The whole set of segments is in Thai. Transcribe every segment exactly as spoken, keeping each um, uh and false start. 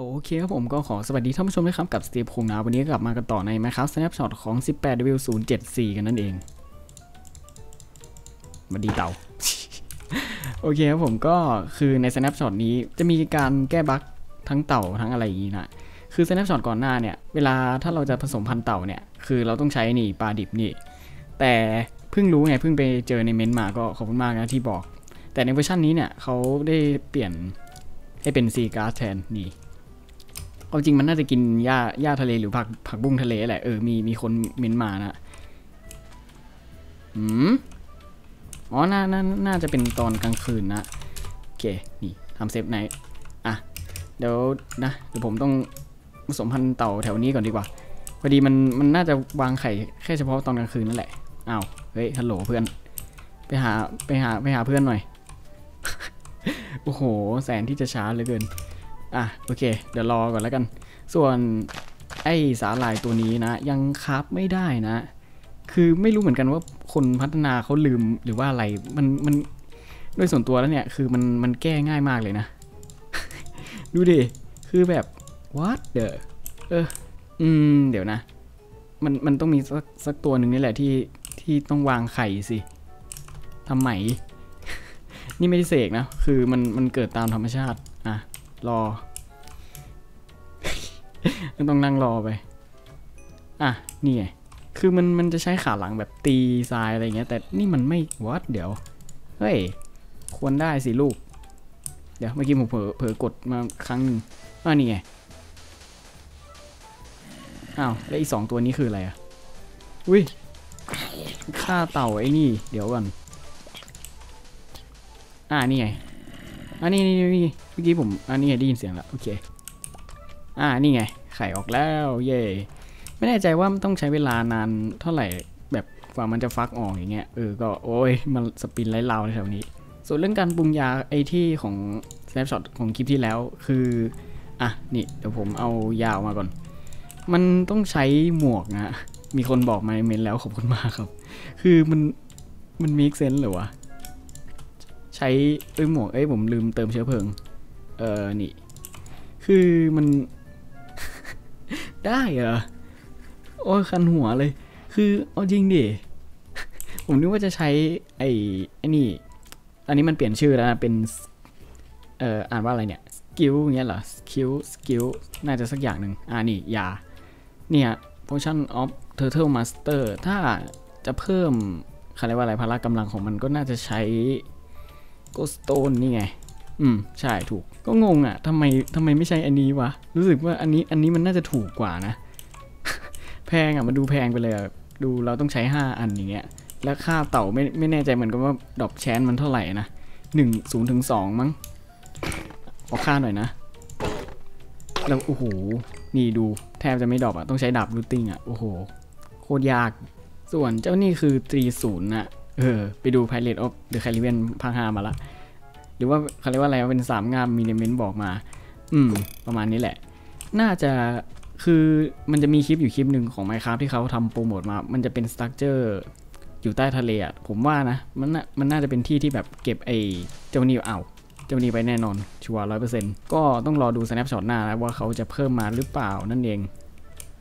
โอเคครับผมก็ขอสวัสดีท่านผู้ชมด้วยครับกับสตีฟคงนะวันนี้กลับมากันต่อใน Minecraft Snapshot ของ หนึ่งแปด ดับเบิลยู ศูนย์ เจ็ด สี่ กันนั่นเองมาดีเต่า โอเคครับผมก็คือใน Snapshot นี้จะมีการแก้บั๊กทั้งเต่าทั้งอะไรอย่างนี้นะคือ Snapshot ก่อนหน้าเนี่ยเวลาถ้าเราจะผสมพันธุ์เต่าเนี่ยคือเราต้องใช้นี่ปลาดิบนี่แต่เพิ่งรู้ไงเพิ่งไปเจอในเมนต์มาก็ขอบคุณมากนะที่บอกแต่ในเวอร์ชันนี้เนี่ยเขาได้เปลี่ยนให้เป็นซีการ์แทนนี่เอาจริงมันน่าจะกินหญ้าหญ้าทะเลหรือผักผักบุ้งทะเลแหละเออมีมีคนเม้นมานะอืมอ๋อน่าน่าน่าจะเป็นตอนกลางคืนนะโอเคนี่ทำเซฟไหนอ่ะเดี๋ยวนะเดี๋ยวผมต้องผสมพันธุ์เต่าแถวนี้ก่อนดีกว่าพอดีมันมันน่าจะวางไข่แค่เฉพาะตอนกลางคืนนั่นแหละอ้าวเฮ้ยฮัลโหลเพื่อนไปหาไปหาไปหาเพื่อนหน่อย โอ้โหแสนที่จะช้าเหลือเกินอ่ะโอเคเดี๋ยวรอก่อนแล้วกันส่วนไอ้สาหร่ายตัวนี้นะยังคราฟไม่ได้นะคือไม่รู้เหมือนกันว่าคนพัฒนาเขาลืมหรือว่าอะไรมันมันโดยส่วนตัวแล้วเนี่ยคือมันมันแก้ง่ายมากเลยนะ ดูดิคือแบบ what the เอออืมเดี๋ยวนะมันมันต้องมีสักสักตัวหนึ่งนี่แหละที่ที่ต้องวางไข่สิทำไม นี่ไม่ได้เสกนะคือมันมันเกิดตามธรรมชาติอ่ะรอ ต้องนั่งรอไปอ่ะนี่ไงคือมันมันจะใช้ขาหลังแบบตีทรายอะไรเงี้ยแต่นี่มันไม่วัดเดี๋ยวเฮ้ยควรได้สิลูกเดี๋ยวเมื่อกี้ผมเผลอเผลอกดมาครั้งนึงอ่ะนี่ไงอ้าวแล้วอีกสองตัวนี้คืออะไรอ่ะอุ้ยฆ่าเต่าไอ้นี่เดี๋ยวก่อนอ่ะนี่ไงอันนี้นี่นี่เมื่อกี้ผมอันนี้ได้ยินเสียงแล้วโอเคอ่านี่ไงไข่ออกแล้วเย่ไม่แน่ใจว่ามันต้องใช้เวลานานเท่าไหร่แบบกว่ามันจะฟักออกอย่างเงี้ยเออก็โอ้ยมันสปินไร้ราวในแถวนี้ส่วนเรื่องการปรุงยาไอที่ของ snapshot ของคลิปที่แล้วคืออ่ะนี่เดี๋ยวผมเอายาออกมาก่อนมันต้องใช้หมวกนะมีคนบอกมาในเมนแล้วขอบคุณมากครับคือมันมันมีเซนส์หรือวะใช้เอ้ยหมวกเอ้ยผมลืมเติมเชื้อเพลิงเออนี่คือมัน ได้เหรอโอ้ยคันหัวเลยคือเอาจริงดิ ผมนึกว่าจะใช้ไอ้ไอ้นี่อันนี้มันเปลี่ยนชื่อแล้วนะเป็นเอ่ออ่านว่าอะไรเนี่ยสกิลเงี้ยเหรอสกิลสกิลน่าจะสักอย่างหนึ่งอ่านี่ยาเนี่ย Potion of Turtle Master ถ้าจะเพิ่มเขาเรียกว่าอะไรพละกำลังของมันก็น่าจะใช้ก็สโตนนี่ไงอืมใช่ถูกก็งงอ่ะทำไมทำไมไม่ใช่อันนี้วะรู้สึกว่าอันนี้อันนี้มันน่าจะถูกกว่านะ แพงอ่ะมาดูแพงไปเลยดูเราต้องใช้ห้าอันอย่างเงี้ยแล้วค่าเต่าไม่ไม่แน่ใจเหมือนกันว่าดอกแชนมันเท่าไหร่นะหนึ่ง ศูนย์ ถึง สองมั้งขอค่าหน่อยนะแล้วโอ้โหนี่ดูแทบจะไม่ดอกอ่ะต้องใช้ดาบรูติ้งอ่ะโอ้โหโคตรยากส่วนเจ้านี่คือสามสิบนะเออไปดู Pirate of the Caribbean ภาค ห้ามาละหรือว่าเขาเรียกว่าอะไรเป็นสามงามมีในเมนต์บอกมาอืมประมาณนี้แหละน่าจะคือมันจะมีคลิปอยู่คลิปหนึ่งของ Minecraft ที่เขาทำโปรโมทมามันจะเป็นสตรัคเจอร์อยู่ใต้ทะเลอ่ะผมว่านะมันน่ะมันน่าจะเป็นที่ที่แบบเก็บไอ้เจ้านี่เอาเจ้านี่ไปแน่นอนชัวร์ ร้อยเปอร์เซ็นต์ ก็ต้องรอดู Snapshot หน้านะว่าเขาจะเพิ่มมาหรือเปล่านั่นเอง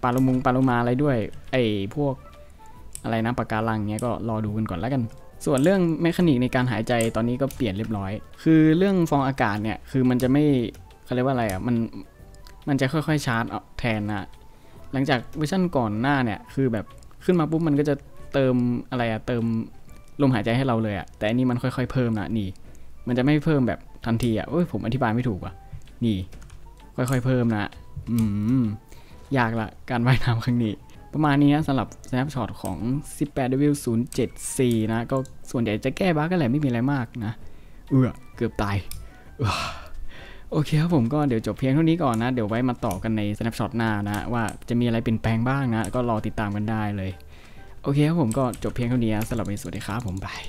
ปลาละมุงปลาละมาอะไรด้วยไอ้พวกอะไรนะปากการังเนี้ยก็รอดูกันก่อนแล้วกันส่วนเรื่องเมคานิกในการหายใจตอนนี้ก็เปลี่ยนเรียบร้อยคือเรื่องฟองอากาศเนี่ยคือมันจะไม่เขาเรียกว่าอะไรอ่ะมันมันจะค่อยๆชาร์จเอาแทนนะหลังจากเวอร์ชั่นก่อนหน้าเนี่ยคือแบบขึ้นมาปุ๊บมันก็จะเติมอะไรอ่ะเติมลมหายใจให้เราเลยอ่ะแต่อันนี้มันค่อยๆเพิ่มนะนี่มันจะไม่เพิ่มแบบทันทีอ่ะโอ้ยผมอธิบายไม่ถูกว่ะนี่ค่อยๆเพิ่มนะอืมยากละการว่ายน้ำครั้งนี้ประมาณนี้นะสำหรับ Snapshot ของ หนึ่งแปด ดับเบิลยู ศูนย์ เจ็ด สี่ นะก็ส่วนใหญ่จะแก้บั๊กกันแหละไม่มีอะไรมากนะเออเกือบตายโอเคครับผมก็เดี๋ยวจบเพียงเท่านี้ก่อนนะเดี๋ยวไว้มาต่อกันใน Snapshot หน้านะว่าจะมีอะไรเปลี่ยนแปลงบ้างนะก็รอติดตามกันได้เลยโอเคครับผมก็จบเพียงเท่านี้นะสำหรับวันนี้สวัสดีครับผมบาย